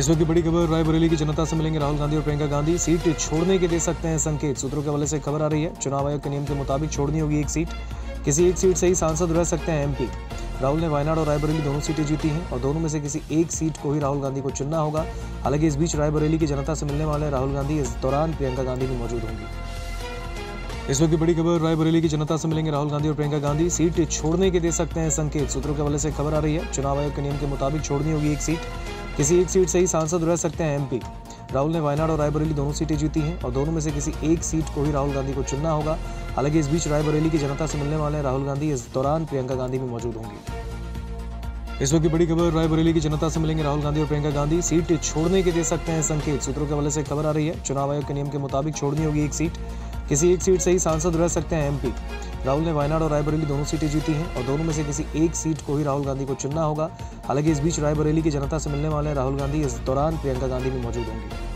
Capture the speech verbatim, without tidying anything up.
इस वक्त की बड़ी खबर, रायबरेली की जनता से मिलेंगे राहुल गांधी और प्रियंका गांधी, सीट छोड़ने के दे सकते हैं संकेत। सूत्रों के हवाले से खबर आ रही है, चुनाव आयोग के नियम के मुताबिक छोड़नी होगी एक सीट, किसी एक सीट से ही सांसद रह सकते हैं एमपी। राहुल ने वायनाड और रायबरेली दोनों सीटें जीती हैं और दोनों में से किसी एक सीट को ही राहुल गांधी को चुनना होगा। हालांकि इस बीच रायबरेली की जनता से मिलने वाले राहुल गांधी, इस दौरान प्रियंका गांधी भी मौजूद होंगी। इस वक्त की बड़ी खबर, रायबरेली की जनता से मिलेंगे राहुल गांधी और प्रियंका गांधी, सीट छोड़ने के दे सकते हैं संकेत। सूत्रों के हवाले से खबर आ रही है, चुनाव आयोग के नियम के मुताबिक छोड़नी होगी एक सीट, किसी एक सीट से ही सांसद रह सकते हैं एमपी। राहुल ने वायनाड और रायबरेली दोनों सीटें जीती हैं और दोनों में से किसी एक सीट को ही राहुल गांधी को चुनना होगा। हालांकि इस बीच रायबरेली की जनता से मिलने वाले राहुल गांधी, इस दौरान प्रियंका गांधी भी मौजूद होंगी। इस वक्त की बड़ी खबर, रायबरेली की जनता से मिलेंगे राहुल गांधी और प्रियंका गांधी, सीट छोड़ने के दे सकते हैं संकेत। सूत्रों के हवाले से खबर आ रही है, चुनाव आयोग के नियम के मुताबिक छोड़नी होगी एक सीट, किसी एक सीट से ही सांसद रह सकते हैं एमपी। राहुल ने वायनाड और रायबरेली दोनों सीटें जीती हैं और दोनों में से किसी एक सीट को ही राहुल गांधी को चुनना होगा। हालांकि इस बीच रायबरेली की जनता से मिलने वाले राहुल गांधी, इस दौरान प्रियंका गांधी भी मौजूद होंगी।